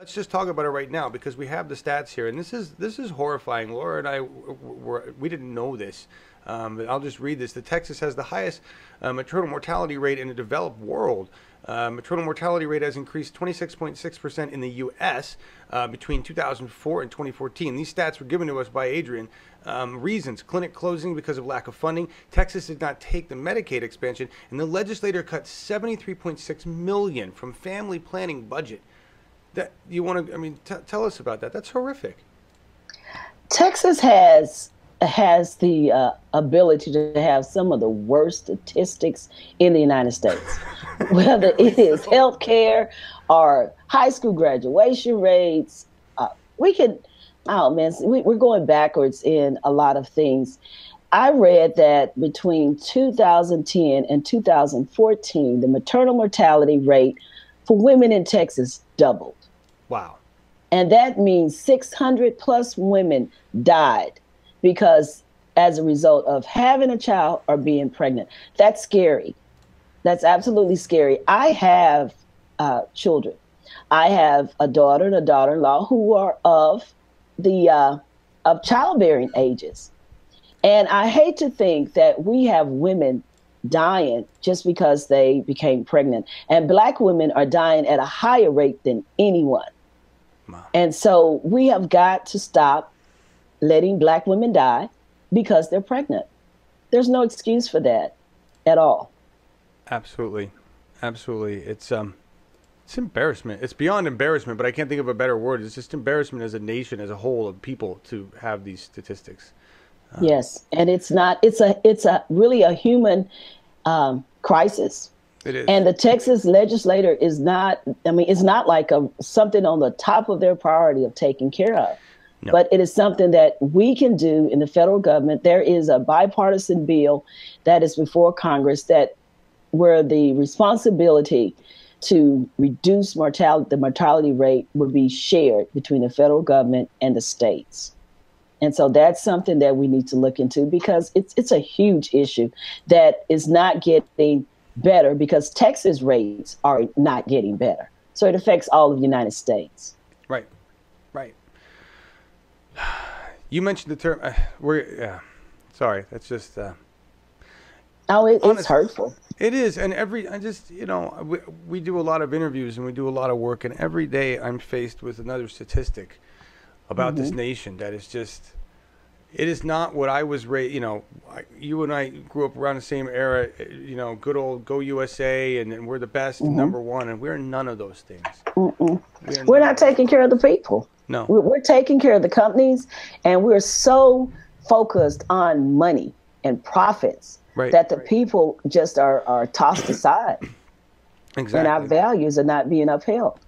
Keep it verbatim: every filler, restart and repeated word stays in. Let's just talk about it right now because we have the stats here, and this is this is horrifying. Laura and I were, we didn't know this. Um, but I'll just read this. The Texas has the highest uh, maternal mortality rate in the developed world. Uh, maternal mortality rate has increased twenty-six point six percent in the U S uh, between two thousand four and twenty fourteen. These stats were given to us by Adrienne. Um, reasons: clinic closing because of lack of funding. Texas did not take the Medicaid expansion, and the legislator cut seventy-three point six million dollars from family planning budget. That you want to, I mean, t tell us about that. That's horrific. Texas has has the uh, ability to have some of the worst statistics in the United States, whether it is health care or high school graduation rates. Uh, we can, oh man, we, we're going backwards in a lot of things. I read that between two thousand ten and two thousand fourteen, the maternal mortality rate for women in Texas doubled. Wow. And that means six hundred plus women died because as a result of having a child or being pregnant. That's scary. That's absolutely scary. I have uh, children. I have a daughter and a daughter-in-law who are of the uh, of childbearing ages. And I hate to think that we have women dying just because they became pregnant, and black women are dying at a higher rate than anyone. Wow. And so we have got to stop letting black women die because they're pregnant. There's no excuse for that at all. Absolutely. Absolutely. It's, um, it's embarrassment. It's beyond embarrassment, but I can't think of a better word. It's just embarrassment as a nation, as a whole of people to have these statistics. Um, yes. And it's not, it's a, it's a really a human um, crisis. It is. And the Texas legislator is not, I mean, it's not like a, something on the top of their priority of taking care of, no. But it is something that we can do in the federal government. There is a bipartisan bill that is before Congress that where the responsibility to reduce mortality, the mortality rate would be shared between the federal government and the states. And so that's something that we need to look into because it's it's a huge issue that is not getting better because Texas rates are not getting better. So it affects all of the United States. Right, right. You mentioned the term. Uh, we're uh, sorry. That's just. Uh, oh, it, honest, it's hurtful. It is, and every I just you know we we do a lot of interviews and we do a lot of work, and every day I'm faced with another statistic about mm-hmm. this nation that is just, it is not what I was raised, you know, I, you and I grew up around the same era, you know, good old go U S A, and, and we're the best, mm-hmm. number one, and we're none of those things. Mm-mm. We're, we're not taking care of the people. No. We're, we're taking care of the companies, and we're so focused on money and profits right, that the right. people just are, are tossed aside. Exactly. And our values are not being upheld.